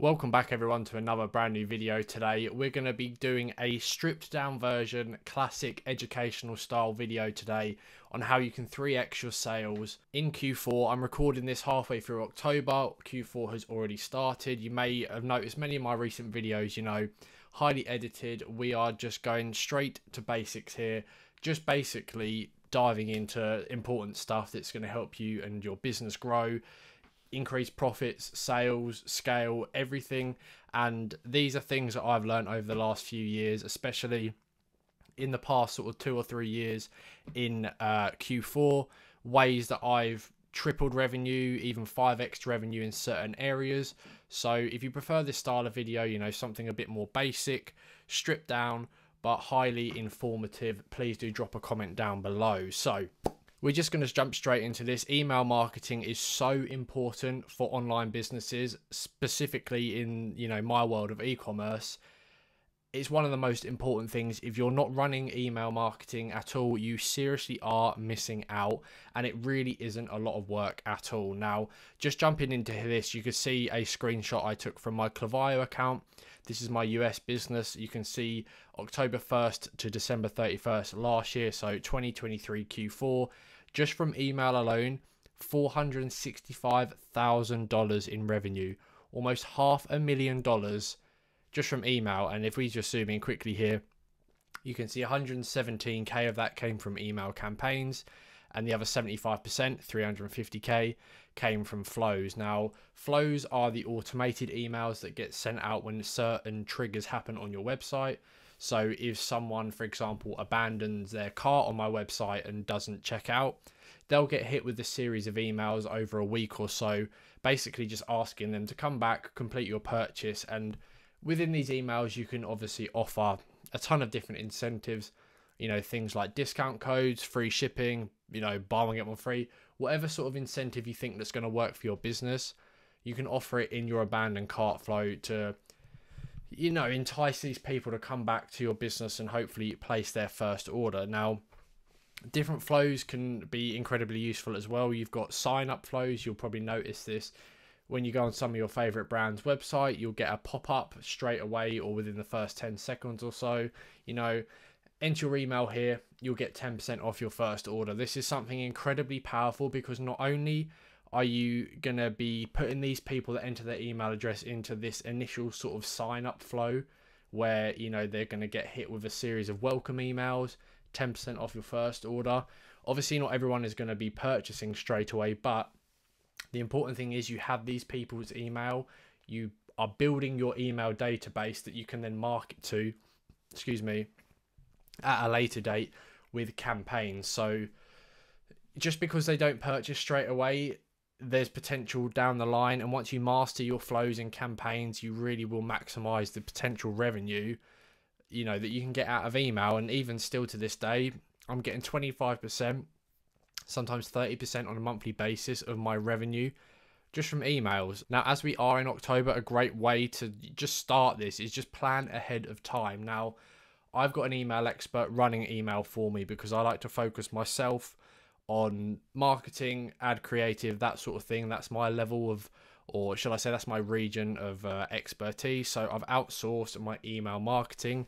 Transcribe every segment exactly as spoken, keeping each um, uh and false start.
Welcome back everyone to another brand new video. Today we're going to be doing a stripped down version, classic educational style video today on how you can three X your sales in Q four. I'm recording this halfway through October. Q four has already started. You may have noticed many of my recent videos, you know, highly edited. We are just going straight to basics here, just basically diving into important stuff that's going to help you and your business grow, increase profits, sales, scale, everything. And these are things that I've learned over the last few years, especially in the past sort of two or three years in uh, Q four, ways that I've tripled revenue, even five X'd revenue in certain areas. So if you prefer this style of video, you know, something a bit more basic, stripped down, but highly informative, please do drop a comment down below. So we're just going to jump straight into this. Email marketing is so important for online businesses, specifically in, you know, my world of e-commerce. It's one of the most important things. If you're not running email marketing at all, you seriously are missing out, and it really isn't a lot of work at all. Now, just jumping into this, you can see a screenshot I took from my Klaviyo account. This is my U S business. You can see October first to December thirty-first last year, so twenty twenty-three Q four, just from email alone, four hundred sixty-five thousand dollars in revenue, almost half a million dollars just from email. And if we just zoom in quickly here, you can see one hundred seventeen K of that came from email campaigns, and the other seventy-five percent, three hundred fifty K, came from flows. Now, flows are the automated emails that get sent out when certain triggers happen on your website. So if someone, for example, abandons their cart on my website and doesn't check out, they'll get hit with a series of emails over a week or so, basically just asking them to come back, complete your purchase. And within these emails, you can obviously offer a ton of different incentives, you know, things like discount codes, free shipping, you know, buy one, get one free, whatever sort of incentive you think that's going to work for your business. You can offer it in your abandoned cart flow to, you know, entice these people to come back to your business and hopefully place their first order. Now, different flows can be incredibly useful as well. You've got sign up flows. You'll probably notice this when you go on some of your favorite brands' website. You'll get a pop-up straight away or within the first ten seconds or so. You know, enter your email here, you'll get ten percent off your first order. This is something incredibly powerful because not only are you going to be putting these people that enter their email address into this initial sort of sign-up flow where, you know, they're going to get hit with a series of welcome emails, ten percent off your first order. Obviously, not everyone is going to be purchasing straight away, but the important thing is you have these people's email, you are building your email database that you can then market to, excuse me, at a later date with campaigns. So just because they don't purchase straight away, there's potential down the line. And once you master your flows and campaigns, you really will maximize the potential revenue, you know, that you can get out of email. And even still to this day, I'm getting twenty-five percent. Sometimes thirty percent on a monthly basis of my revenue just from emails. Now, as we are in October, a great way to just start this is just plan ahead of time. Now, I've got an email expert running email for me because I like to focus myself on marketing, ad creative, that sort of thing. That's my level of, or shall I say, that's my region of uh, expertise. So I've outsourced my email marketing,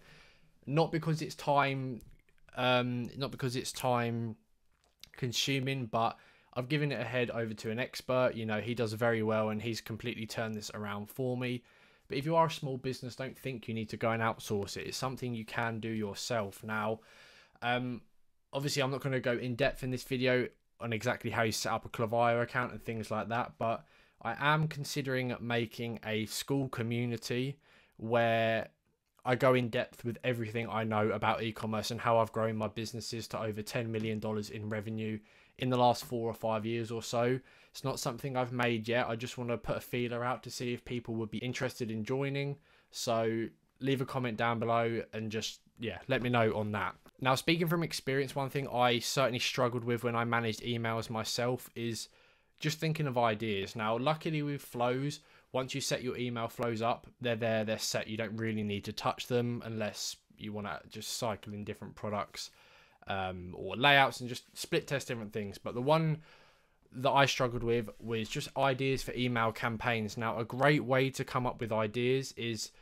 not because it's time, um, not because it's time consuming, but I've given it a head over to an expert. You know, he does very well and he's completely turned this around for me. But if you are a small business, don't think you need to go and outsource it. It's something you can do yourself. Now, um, obviously I'm not going to go in depth in this video on exactly how you set up a Klaviyo account and things like that, but I am considering making a school community where I go in depth with everything I know about e-commerce and how I've grown my businesses to over ten million dollars in revenue in the last four or five years or so. It's not something I've made yet. I just want to put a feeler out to see if people would be interested in joining. So leave a comment down below and just, yeah, let me know on that. Now, speaking from experience, one thing I certainly struggled with when I managed emails myself is just thinking of ideas. Now, luckily with flows, once you set your email flows up, they're there, they're set. You don't really need to touch them unless you want to just cycle in different products um, or layouts and just split test different things. But the one that I struggled with was just ideas for email campaigns. Now, a great way to come up with ideas is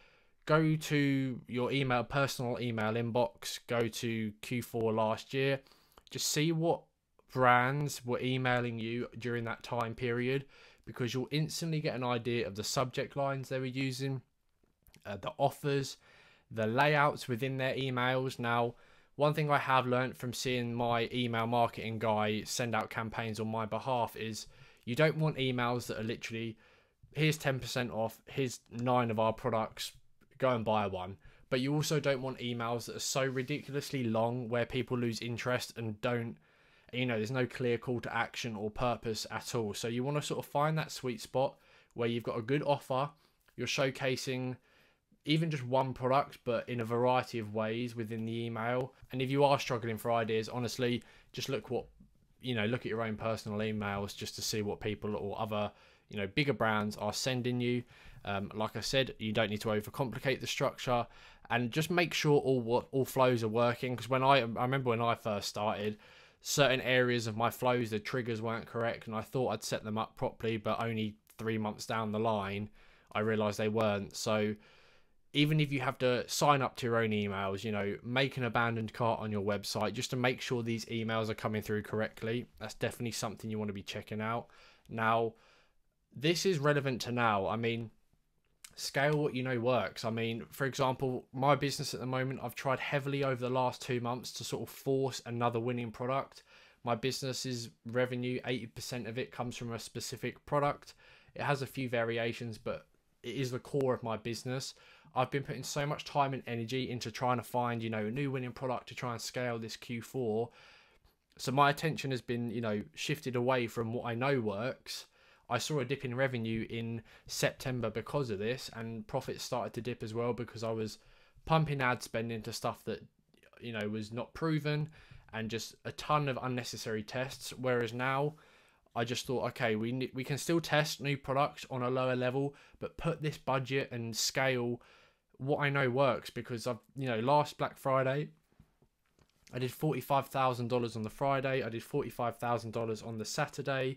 go to your email, personal email inbox, go to Q four last year, just see what brands were emailing you during that time period, because you'll instantly get an idea of the subject lines they were using, uh, the offers, the layouts within their emails. Now, one thing I have learned from seeing my email marketing guy send out campaigns on my behalf is you don't want emails that are literally, here's ten percent off, here's nine of our products, go and buy one. But you also don't want emails that are so ridiculously long where people lose interest and don't, you know, there's no clear call to action or purpose at all. So you want to sort of find that sweet spot where you've got a good offer, you're showcasing even just one product, but in a variety of ways within the email. And if you are struggling for ideas, honestly, just look what, you know, look at your own personal emails just to see what people or other, you know, bigger brands are sending you. Um, like I said, you don't need to overcomplicate the structure, and just make sure all what all flows are working. Because when I, I remember when I first started, certain areas of my flows, the triggers weren't correct, and I thought I'd set them up properly, but only three months down the line, I realized they weren't. So even if you have to sign up to your own emails, you know, make an abandoned cart on your website just to make sure these emails are coming through correctly. That's definitely something you want to be checking out. Now, this is relevant to now. I mean, scale what you know works. I mean, for example, my business at the moment, I've tried heavily over the last two months to sort of force another winning product. My business's revenue, eighty percent of it comes from a specific product. It has a few variations, but it is the core of my business. I've been putting so much time and energy into trying to find, you know, a new winning product to try and scale this Q four. So my attention has been, you know, shifted away from what I know works. I saw a dip in revenue in September because of this, and profits started to dip as well because I was pumping ad spend into stuff that, you know, was not proven, and just a ton of unnecessary tests. Whereas now, I just thought, okay, we we can still test new products on a lower level, but put this budget and scale what I know works. Because I've, you know, last Black Friday, I did forty-five thousand dollars on the Friday. I did forty-five thousand dollars on the Saturday.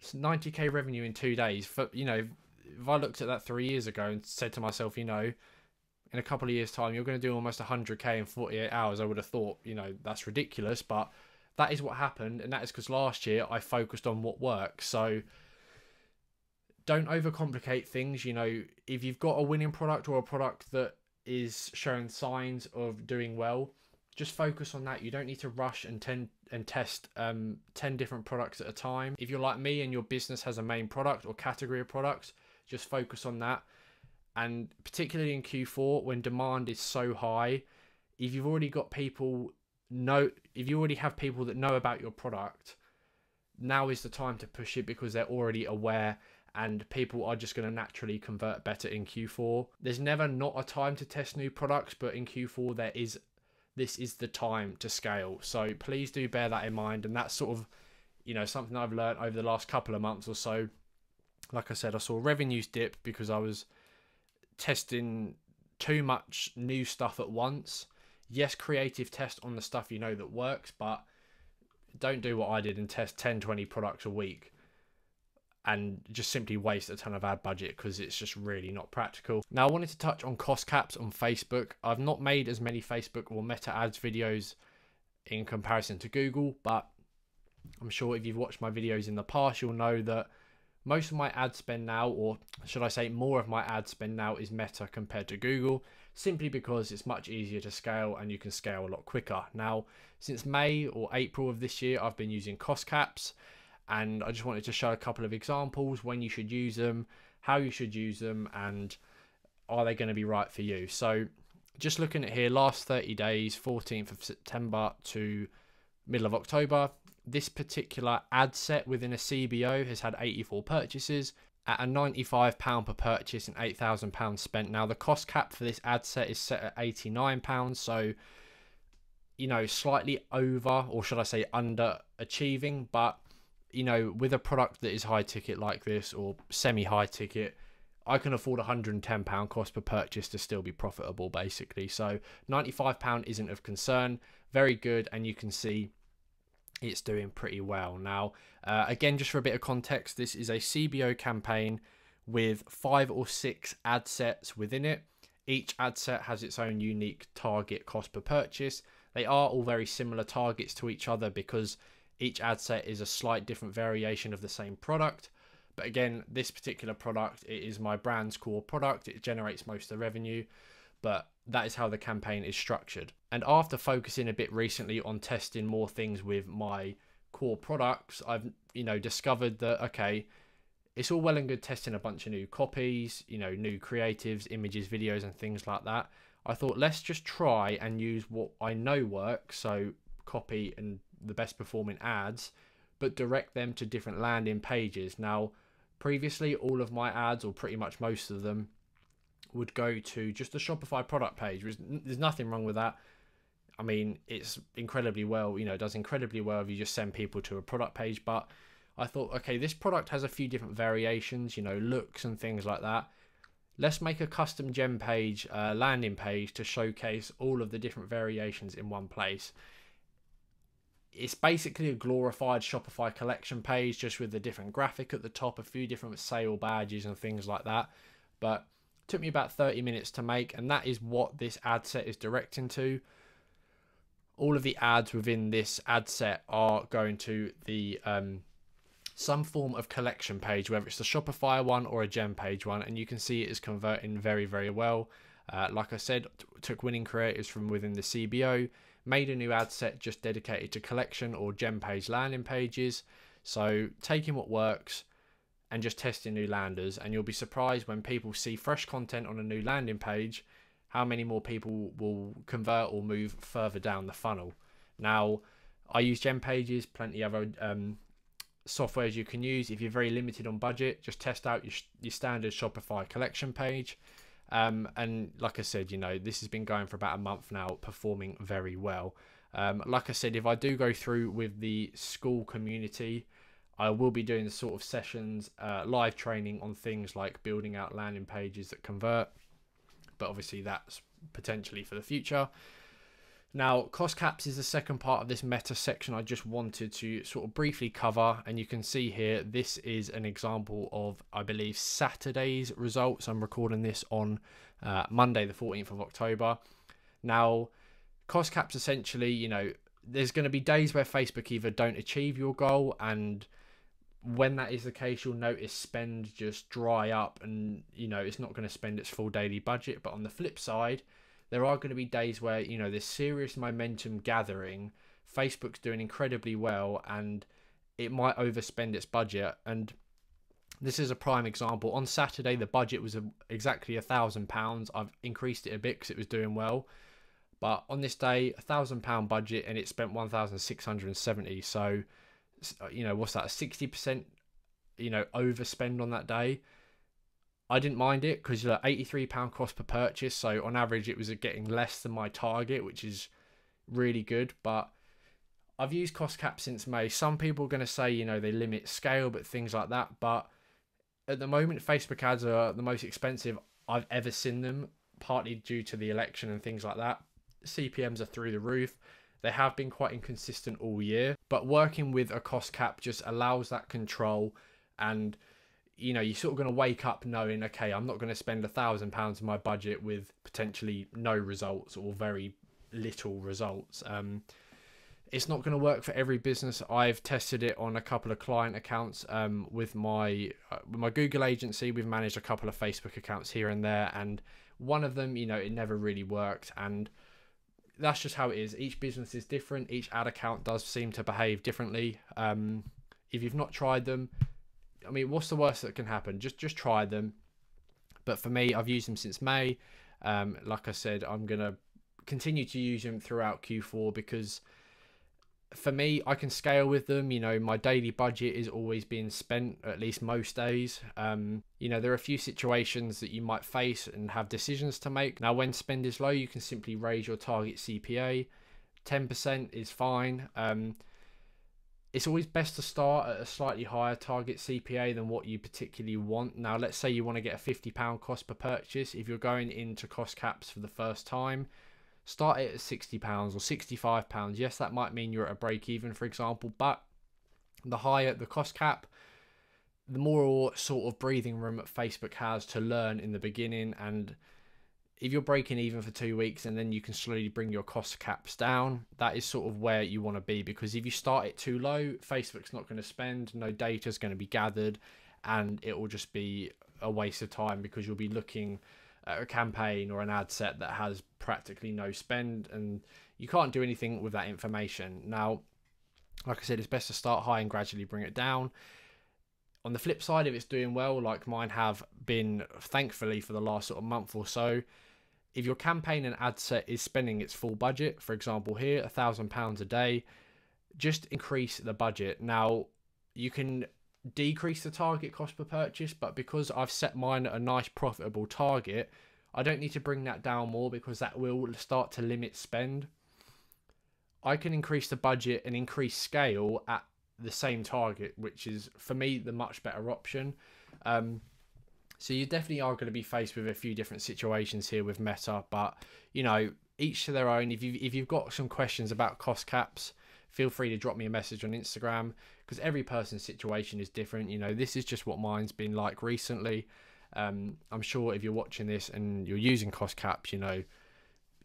It's ninety K revenue in two days. For, you know, if I looked at that three years ago and said to myself, you know, in a couple of years' time, you're going to do almost one hundred K in forty-eight hours, I would have thought, you know, that's ridiculous. But that is what happened, and that is because last year I focused on what works. So don't overcomplicate things. You know, if you've got a winning product or a product that is showing signs of doing well, just focus on that. You don't need to rush and ten and test um, ten different products at a time. If you're like me and your business has a main product or category of products, just focus on that. And particularly in Q four, when demand is so high, if you've already got people know, if you already have people that know about your product, now is the time to push it, because they're already aware, and people are just going to naturally convert better in Q four. There's never not a time to test new products, but in Q four there is. This is the time to scale. So please do bear that in mind. And that's sort of, you know, something I've learned over the last couple of months or so. Like I said, I saw revenues dip because I was testing too much new stuff at once. Yes, creative test on the stuff you know that works, but don't do what I did and test ten, twenty products a week and just simply waste a ton of ad budget, because it's just really not practical. Now, I wanted to touch on cost caps on Facebook. I've not made as many Facebook or Meta ads videos in comparison to Google, but I'm sure if you've watched my videos in the past, you'll know that most of my ad spend now, or should I say more of my ad spend now, is Meta compared to Google, simply because it's much easier to scale and you can scale a lot quicker. Now, since May or April of this year, I've been using cost caps. And I just wanted to show a couple of examples, when you should use them, how you should use them, and are they going to be right for you. So just looking at here, last thirty days, fourteenth of September to middle of October, this particular ad set within a C B O has had eighty-four purchases at a ninety-five pounds per purchase and eight thousand pounds spent. Now, the cost cap for this ad set is set at eighty-nine pounds. So, you know, slightly over, or should I say underachieving, but you know, with a product that is high ticket like this, or semi high ticket, I can afford one hundred and ten pounds cost per purchase to still be profitable, basically. So ninety-five pounds isn't of concern, very good. And you can see it's doing pretty well. Now, uh, again, just for a bit of context, this is a C B O campaign with five or six ad sets within it. Each ad set has its own unique target cost per purchase. They are all very similar targets to each other because each ad set is a slight different variation of the same product. But again, this particular product, it is my brand's core product. It generates most of the revenue, but that is how the campaign is structured. And after focusing a bit recently on testing more things with my core products, I've, you know, discovered that, okay, it's all well and good testing a bunch of new copies, you know, new creatives, images, videos, and things like that. I thought, let's just try and use what I know works, so copy and the best performing ads, but direct them to different landing pages. Now, previously, all of my ads, or pretty much most of them, would go to just the Shopify product page. There's nothing wrong with that. I mean, it's incredibly well, you know, it does incredibly well if you just send people to a product page. But I thought, okay, this product has a few different variations, you know, looks and things like that. Let's make a custom Gem page, uh, landing page, to showcase all of the different variations in one place. It's basically a glorified Shopify collection page, just with a different graphic at the top, a few different sale badges and things like that. But it took me about thirty minutes to make, and that is what this ad set is directing to. All of the ads within this ad set are going to the um, some form of collection page, whether it's the Shopify one or a Gem page one, and you can see it is converting very, very well. Uh, like I said, took winning creators from within the C B O, made a new ad set just dedicated to collection or Gem page landing pages. So taking what works and just testing new landers, and you'll be surprised when people see fresh content on a new landing page, how many more people will convert or move further down the funnel. Now, I use Gem pages, plenty of other um, softwares you can use. If you're very limited on budget, just test out your, your standard Shopify collection page. Um, and like I said, you know, this has been going for about a month now, performing very well. Um, like I said, if I do go through with the school community, I will be doing the sort of sessions, uh, live training on things like building out landing pages that convert, but obviously that's potentially for the future. Now, cost caps is the second part of this meta section I just wanted to sort of briefly cover, and you can see here this is an example of, I believe, Saturday's results. I'm recording this on uh, Monday the fourteenth of October. Now, cost caps essentially, you know, there's going to be days where Facebook either don't achieve your goal, and when that is the case, you'll notice spend just dry up, and, you know, it's not going to spend its full daily budget. But on the flip side, there are going to be days where, you know, there's serious momentum gathering, Facebook's doing incredibly well, and it might overspend its budget. And this is a prime example. On Saturday, the budget was exactly a thousand pounds. I've increased it a bit because it was doing well. But on this day, a thousand pound budget, and it spent one thousand six hundred seventy. So, you know, what's that? A sixty percent, you know, overspend on that day. I didn't mind it because you're at eighty-three pounds cost per purchase. So on average, it was getting less than my target, which is really good. But I've used cost cap since May. Some people are going to say, you know, they limit scale, but things like that. But at the moment, Facebook ads are the most expensive I've ever seen them, partly due to the election and things like that. C P Ms are through the roof. They have been quite inconsistent all year. But working with a cost cap just allows that control, and you know, you're sort of going to wake up knowing, okay, I'm not going to spend a thousand pounds of my budget with potentially no results or very little results. Um, it's not going to work for every business. I've tested it on a couple of client accounts um, with my uh, with my Google agency. We've managed a couple of Facebook accounts here and there, and one of them, you know, it never really worked. And that's just how it is. Each business is different. Each ad account does seem to behave differently. Um, if you've not tried them, I mean, what's the worst that can happen? Just just try them. But for me, I've used them since May. Um, like I said, I'm going to continue to use them throughout Q four because for me, I can scale with them. You know, my daily budget is always being spent, at least most days. Um, you know, there are a few situations that you might face and have decisions to make. Now, when spend is low, you can simply raise your target C P A. ten percent is fine. Um, It's always best to start at a slightly higher target C P A than what you particularly want. Now, let's say you want to get a fifty pound cost per purchase. If you're going into cost caps for the first time, start it at sixty pounds or sixty-five pounds. Yes, that might mean you're at a break even, for example, but the higher the cost cap, the more sort of breathing room that Facebook has to learn in the beginning. And if you're breaking even for two weeks and then you can slowly bring your cost caps down, that is sort of where you want to be, because if you start it too low, Facebook's not going to spend, no data is going to be gathered, and it will just be a waste of time, because you'll be looking at a campaign or an ad set that has practically no spend and you can't do anything with that information. Now, like I said, it's best to start high and gradually bring it down. On the flip side, if it's doing well, like mine have been, thankfully, for the last sort of month or so, if your campaign and ad set is spending its full budget, for example here, a thousand pounds a day, just increase the budget. Now, you can decrease the target cost per purchase, but because I've set mine at a nice profitable target, I don't need to bring that down more, because that will start to limit spend. I can increase the budget and increase scale at the same target, which is for me the much better option. Um, so you definitely are going to be faced with a few different situations here with Meta, but you know, each to their own. If you if you've got some questions about cost caps, feel free to drop me a message on Instagram, because every person's situation is different. You know, this is just what mine's been like recently. Um, I'm sure if you're watching this and you're using cost caps, you know,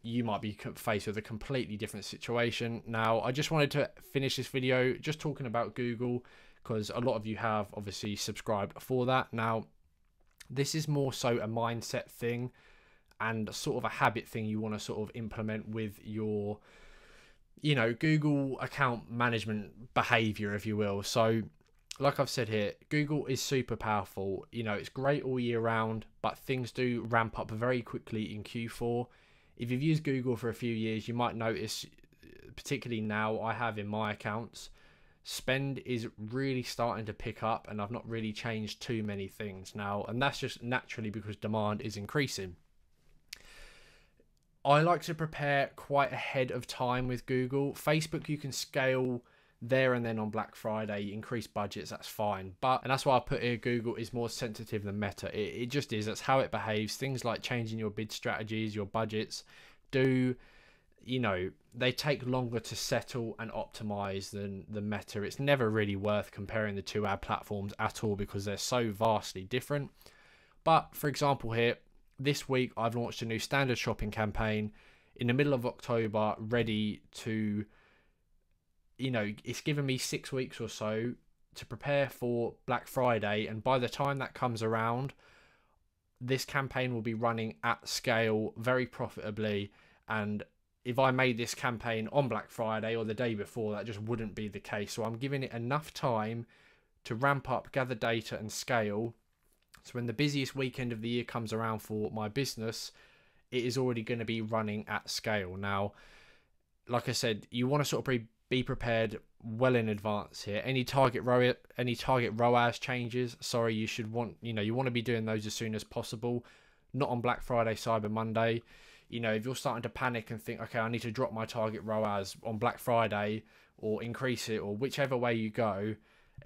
you might be faced with a completely different situation. Now, I just wanted to finish this video just talking about Google, because a lot of you have obviously subscribed for that. Now, this is more so a mindset thing and sort of a habit thing you want to sort of implement with your, you know, Google account management behavior, if you will. So like I've said here, Google is super powerful. You know, it's great all year round, but things do ramp up very quickly in Q four. If you've used Google for a few years, you might notice, particularly now I have in my accounts, spend is really starting to pick up and I've not really changed too many things now. And that's just naturally because demand is increasing. I like to prepare quite ahead of time with Google. Facebook, you can scale there and then on Black Friday, increase budgets, that's fine. But, and that's why I put here, Google is more sensitive than Meta. It, it just is, that's how it behaves. Things like changing your bid strategies, your budgets do, you know, they take longer to settle and optimize than the Meta. It's never really worth comparing the two ad platforms at all, because they're so vastly different. But for example here, this week I've launched a new standard shopping campaign in the middle of October, ready to, you know, it's given me six weeks or so to prepare for Black Friday. And by the time that comes around, this campaign will be running at scale very profitably. And if I made this campaign on Black Friday or the day before, that just wouldn't be the case. So I'm giving it enough time to ramp up, gather data and scale. So when the busiest weekend of the year comes around for my business, it is already going to be running at scale. Now, like I said, you want to sort of pre Be prepared well in advance here. Any target ROAS, any target ROAS changes, sorry, you should want, you know, you want to be doing those as soon as possible, not on Black Friday, Cyber Monday. You know, if you're starting to panic and think, okay, I need to drop my target ROAS on Black Friday or increase it or whichever way you go,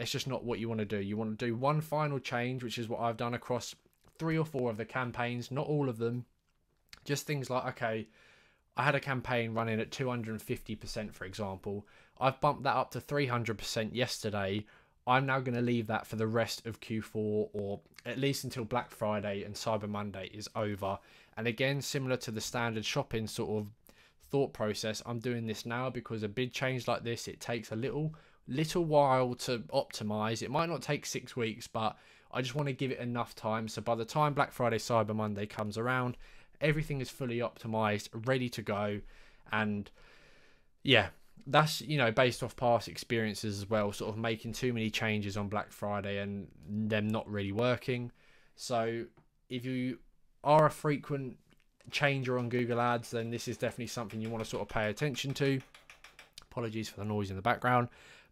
it's just not what you want to do. You want to do one final change, which is what I've done across three or four of the campaigns, not all of them, just things like, okay, I had a campaign running at two hundred fifty percent, for example. I've bumped that up to three hundred percent yesterday. I'm now going to leave that for the rest of Q four, or at least until Black Friday and Cyber Monday is over. And again, similar to the standard shopping sort of thought process, I'm doing this now because a big change like this, it takes a little, little while to optimize. It might not take six weeks, but I just want to give it enough time. So by the time Black Friday, Cyber Monday comes around, everything is fully optimized, ready to go. And yeah, that's, you know, based off past experiences as well, sort of making too many changes on Black Friday and them not really working. So if you are a frequent changer on Google Ads, then this is definitely something you want to sort of pay attention to. Apologies for the noise in the background,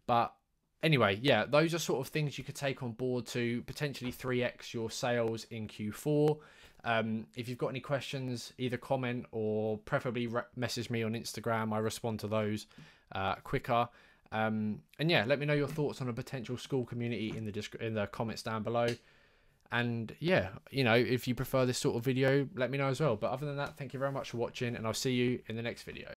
but anyway, yeah, those are sort of things you could take on board to potentially three X your sales in Q four. Um, if you've got any questions, either comment or preferably message me on Instagram. I respond to those uh, quicker. Um, and yeah, let me know your thoughts on a potential school community in the in the comments down below. And yeah, you know, if you prefer this sort of video, let me know as well. But other than that, thank you very much for watching, and I'll see you in the next video.